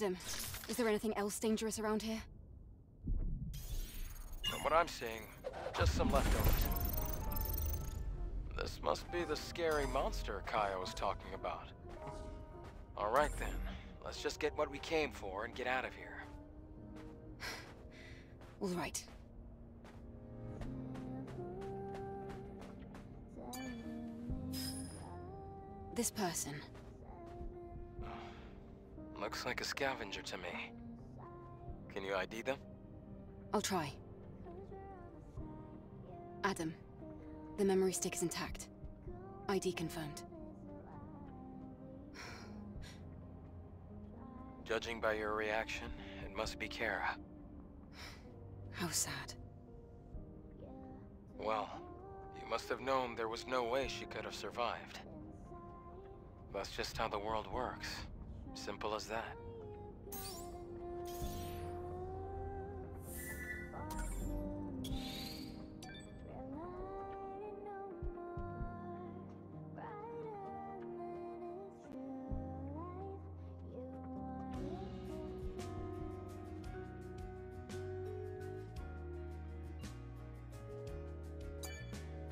Adam, is there anything else dangerous around here? From what I'm seeing, just some leftovers. This must be the scary monster Kaya was talking about. All right then, let's just get what we came for and get out of here. All right. This person. Looks like a scavenger to me. Can you ID them? I'll try. Adam, the memory stick is intact. ID confirmed. Judging by your reaction, it must be Kara. How sad. Well, you must have known there was no way she could have survived. That's just how the world works. Simple as that.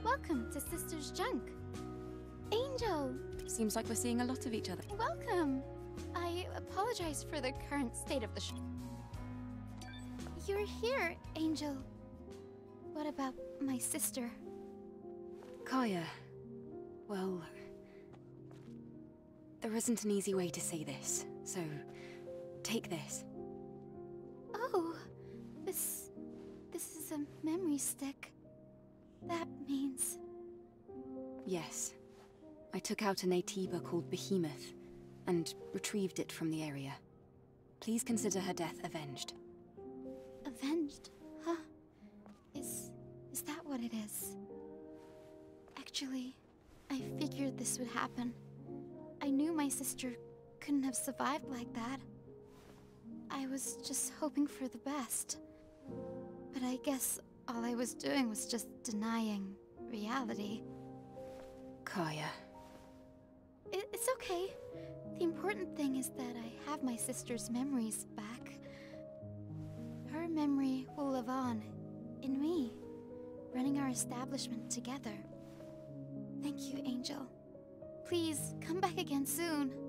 Welcome to Sister's Junk. Angel! Seems like we're seeing a lot of each other. Welcome! I apologize for the current state of the show. You're here, Angel. What about my sister? Kaya. Well, there isn't an easy way to say this, so take this. Oh, this is a memory stick. That means... Yes. I took out an Atiba called Behemoth and retrieved it from the area. Please consider her death avenged. Avenged? Huh? Is that what it is? Actually, I figured this would happen. I knew my sister couldn't have survived like that. I was just hoping for the best. But I guess all I was doing was just denying reality. Kaya. It's okay. The important thing is that I have my sister's memories back. Her memory will live on in me, running our establishment together. Thank you, Angel. Please come back again soon.